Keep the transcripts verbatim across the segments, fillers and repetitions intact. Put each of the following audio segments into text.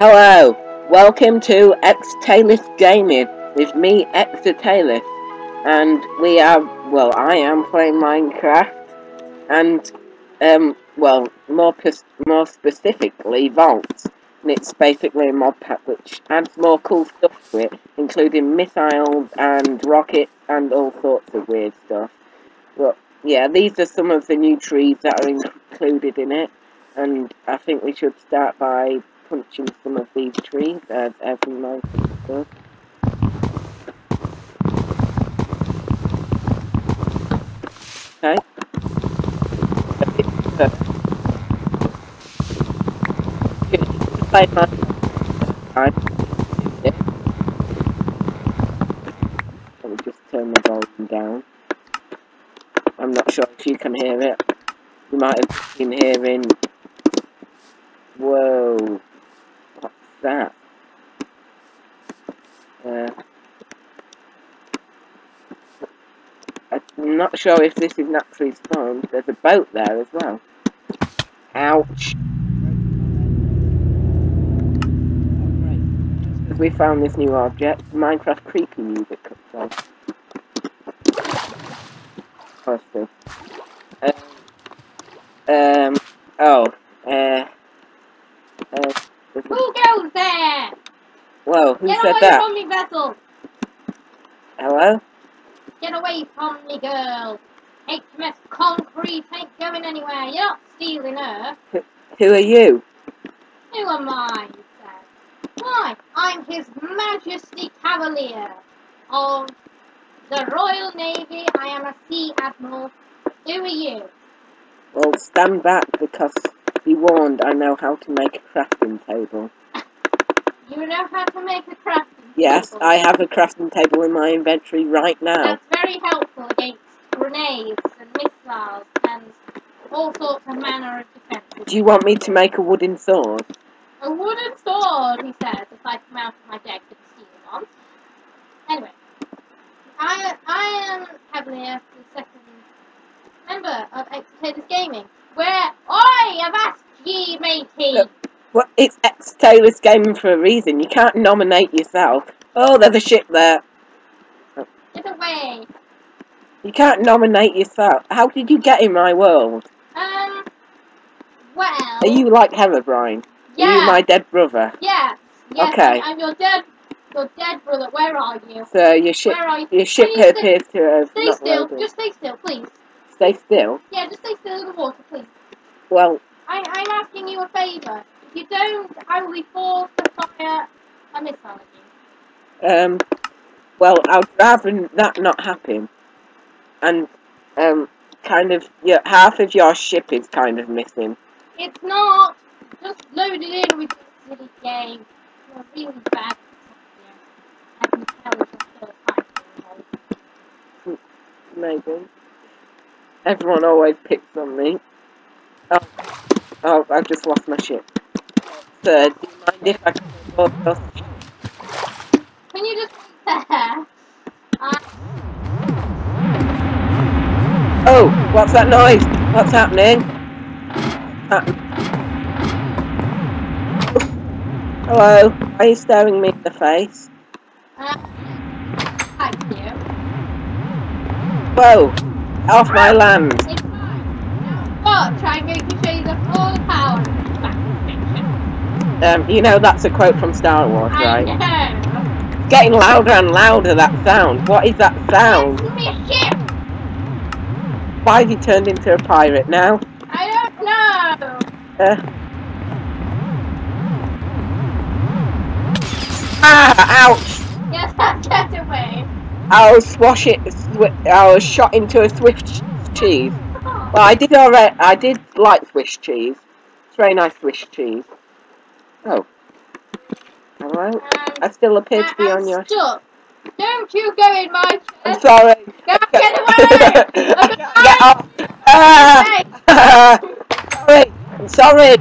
Hello, welcome to Exitailas Gaming with me, Exitailas, and we are, well, I am playing Minecraft, and, um, well, more more specifically, Voltz. And it's basically a mod pack which adds more cool stuff to it, including missiles and rockets and all sorts of weird stuff. But yeah, these are some of the new trees that are included in it, and I think we should start by punching some of these trees as every night and stuff. Okay. Play my I Let me just turn the volume down. I'm not sure if you can hear it. You might have been hearing. Whoa. What's that? Uh, I'm not sure if this is naturally spawned. There's a boat there as well. Ouch. We found this new object. Minecraft creepy music comes on. Positive. Um. Um. Oh. Uh. uh who goes there? Whoa. Who Get said away that? From me, vessel. Hello. Get away from me, girl. H M S concrete ain't going anywhere. You're not stealing her. Who, who are you? Who am I? Why, I'm His Majesty Cavalier of the Royal Navy. I am a Sea Admiral. Who are you? Well, stand back, because be warned, I know how to make a crafting table. You know how to make a crafting table? Yes, I have a crafting table in my inventory right now. That's very helpful against grenades and missiles and all sorts of manner of defense. Do you want me to make a wooden sword? A wooden sword, he says, as I come out of my deck with the stealing on. Anyway, I I am Cavalier, the second member of Exitailas Gaming, where I have asked ye, matey. Look, well, it's Exitailas Gaming for a reason. You can't nominate yourself. Oh, there's a ship there. Get away. You can't nominate yourself. How did you get in my world? Um, well... Are you like Herobrine? Yeah. You my dead brother. Yeah. Yes, okay. I'm your dead, your dead brother. Where are you? So your ship, Where are you? your ship please appears stay, to have. Stay not still. Loaded. Just stay still, please. Stay still. Yeah, just stay still in the water, please. Well. I, I'm asking you a favour. If you don't, I will be forced to fire a missile at you. Um. Well, I'd rather that not happen. And um, kind of, yeah, half of your ship is kind of missing. It's not. Just loaded in with this silly game. You're really bad at something. I can tell you're still fine for the Maybe. Everyone always picks on me. Oh, oh, I've just lost my ship. So, do you mind if I can hold your ship? Can you just sit there? I... Oh, what's that noise? What's happening? What's happening? Hello, why are you staring me in the face? Uh, thank you. Whoa, off my land. It's fine. But I'm going to show you the full power of the back section. Um, you know that's a quote from Star Wars, right? I know. It's getting louder and louder, that sound. What is that sound? It's my ship! Why have you turned into a pirate now? I don't know. Uh... Ah, ouch! Yes, get away. I was swash it. I was shot into a Swiss cheese. Well, I did alright. I did like Swiss cheese. It's very nice Swiss cheese. Oh, hello. Um, I still appear to be I'm on your. Stuck. Don't you go in my chest. I'm sorry. Go, get away! I'm get off. Ah! Sorry. I'm sorry.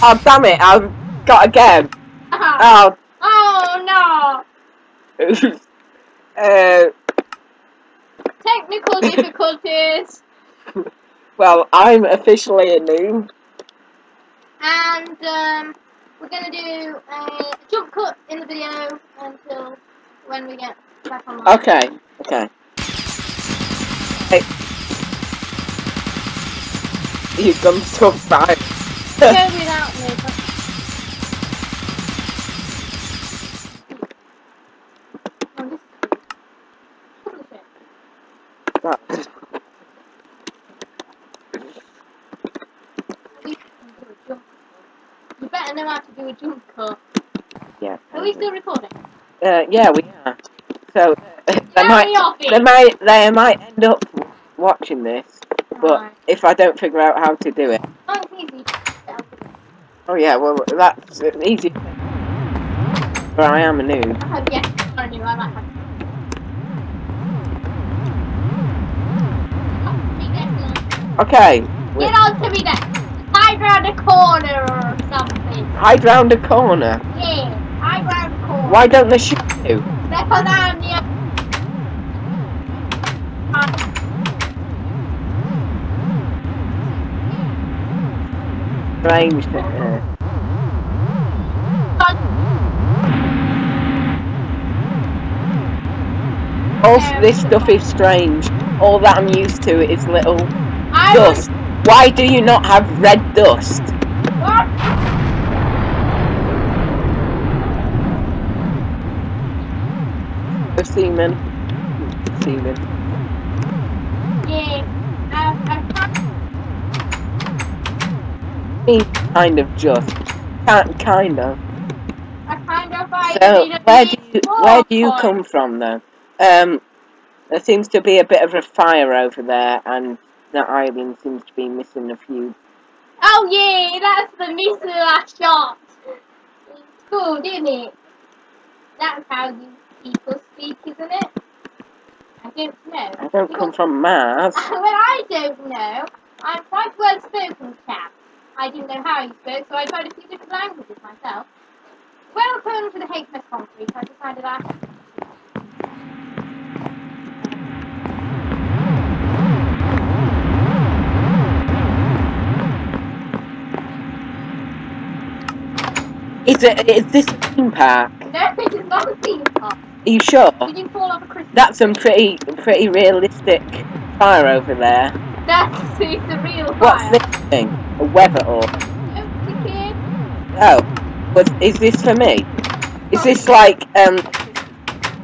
Oh damn it, I've got again. Uh-huh. Oh. Oh no. uh. Technical difficulties. Well, I'm officially a noob. And um, we're gonna do a jump cut in the video until when we get back online. Okay. Okay. Hey. You've done so fine. Go without me. But... You better know how to do a jump cut. Yeah. Are we still recording? Uh, yeah, we are. So uh, they might, they might, they might end up watching this, but right. If I don't figure out how to do it. Oh, it's easy. Oh yeah, well that's an easy thing. But I am a noob. Oh yeah, I'm a noob. I might have. Okay. Get onto me next. Hide round a corner or something. Hide round a corner? Yeah, hide round a corner. Why don't they shoot you? Because I'm the other. Strange to hear. Also, this stuff is strange. All that I'm used to is little... dust. Why do you not have red dust? What? The semen. The semen. Yeah. I kind of just. Can't kind of. I kind of like. So where do you where do you come from though? Um, there seems to be a bit of a fire over there and. That island seems to be missing a few. Oh yeah, that's the missile I shot. It's cool, isn't it? That's how you people speak, isn't it? I don't know. I don't because... come from Mars. Well, I don't know. I'm quite well spoken, chap. I didn't know how you spoke, so I tried a few different languages myself. Welcome to the H M S conference. I decided I. Is it? Is this a theme park? No, it is not a theme park. Are you sure? Did you fall off a Christmas? That's some pretty, pretty realistic fire over there. That's it's a real fire. What's this thing? A weather orb? Oh, but is this for me? Is this like um?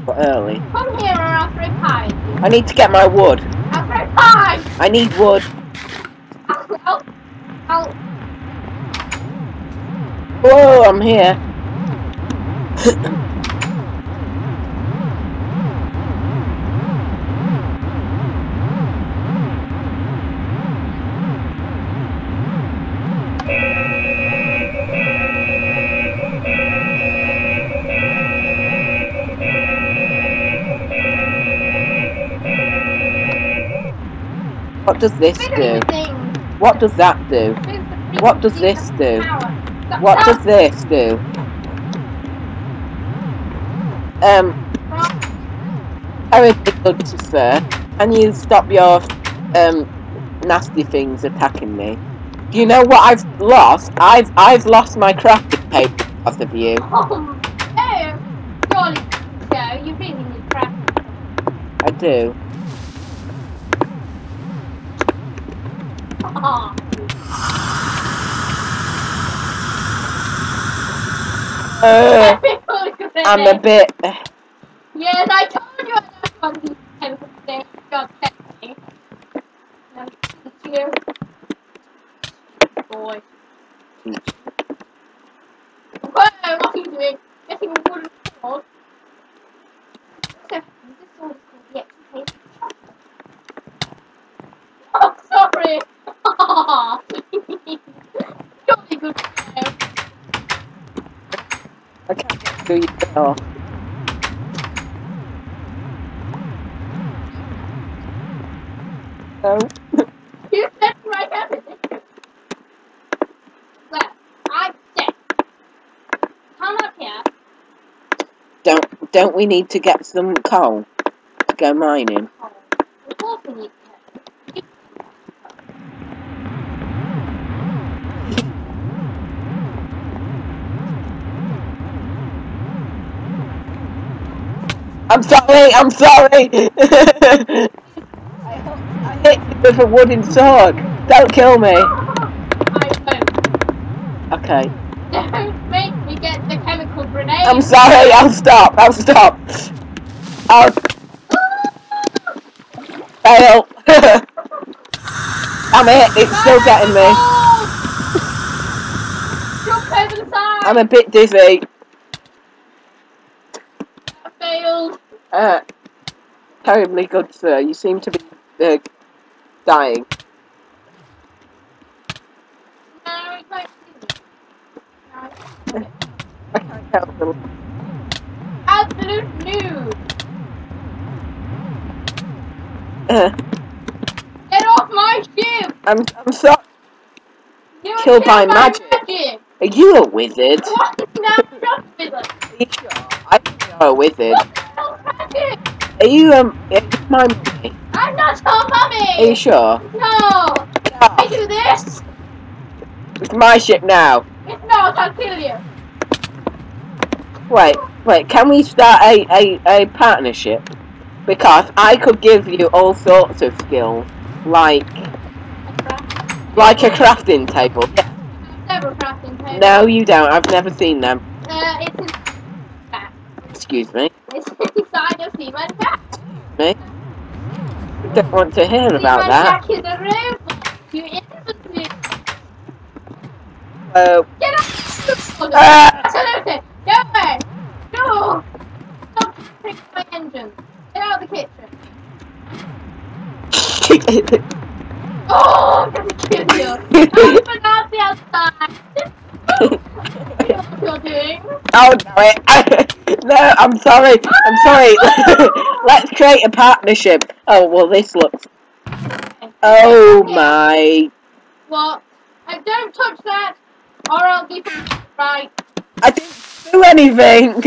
Early. Come here, or I'll throw pie. I need to get my wood. I'll throw pie. I need wood. I'll. I'll Whoa, I'm here. What does this do? What does that do? What does this do? What does this do? Um, Terry Dudley, sir, can you stop your um nasty things attacking me? Do you know what I've lost? I've I've lost my crafting paper because of you. Oh, no, surely no, you really need crafting paper. I do. Oh. Uh, I'm a bit. Yes, I told you I don't want these chemical things. God, me. No, teach you. Boy. Whoa, what are you doing? Getting a wooden sword. This sword is called the Exitailas. Oh, sorry. Oh, jolly good. I can't do you at all. No. You said right everything. Well, I'm dead. Don't we need to get some coal to go mining? I'm sorry, I'm sorry! I hit you with a wooden sword. Don't kill me. Okay. Don't make me get the chemical grenade. I'm sorry, I'll stop, I'll stop. I'll... Fail. I'm it, it's still getting me. Jump over the side! I'm a bit dizzy. I failed. Uh, terribly good, sir. You seem to be uh, dying. No, it's like... I can't help them. Absolute noob! Uh, Get off my ship! I'm I'm sorry. You're killed by, by magic. magic. Are you a wizard? What? No, I'm not a wizard. Are you sure? I think you're a wizard. What the magic? Are you um? Are you my mummy? I'm not your mummy. Are you sure? No. Can we do this? It's my ship now. It's not, I'll kill you. Wait, wait, can we start a, a, a partnership? Because I could give you all sorts of skills, like... A like a crafting table. Yeah. Several crafting tables. No, you don't, I've never seen them. Uh, it's in the back. Excuse me? It's inside of Seaman Jack. Me? I don't want to hear Seaman about that. Seaman Jack is a robot, you idiot. Uh, Get out! Uh, Absolutely! Go away! No! Stop tricking my engine! Get out of the kitchen! Oh, I'm gonna kill you! I'm gonna out the outside! You know what you're doing? Oh, no, it, no, I'm sorry! I'm sorry! Let's create a partnership! Oh, well, this looks... Oh, my... What? I don't touch that! Or I'll be right. I didn't do anything. No.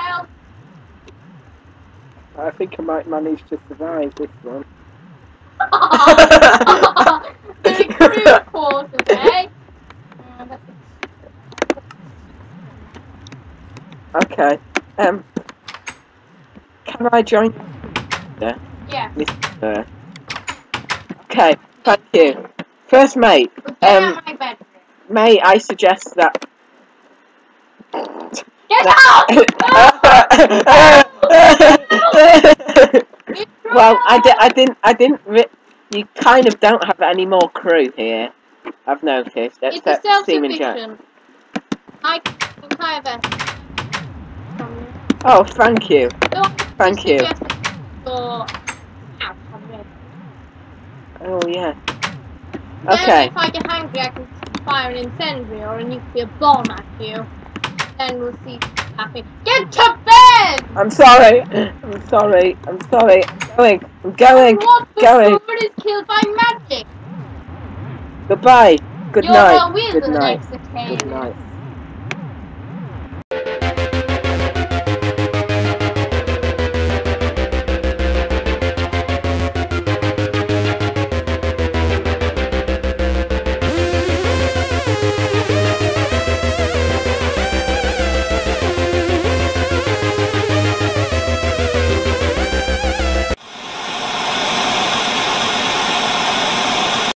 Help. I think I might manage to survive this one. Very crude quarters, eh? Okay. Um. Can I join? Yeah. Yeah. Okay, thank you. First mate. Get um, out my bedroom. Mate, I suggest that. Get that... out! Well, I, di I didn't. I didn't. Ri you kind of don't have any more crew here. I've noticed. It's a self-sufficient. I can entire vessel. Oh, thank you. Thank you. Oh, yeah. Okay. Then if I get angry, I can fire an incendiary or a nuclear bomb at you. Then we'll see what's happening. Get to bed! I'm sorry. I'm sorry. I'm sorry. I'm going. I'm going. What going. What is killed by magic? Goodbye. Good You're night. You're a wizard, Exitailas. Good night.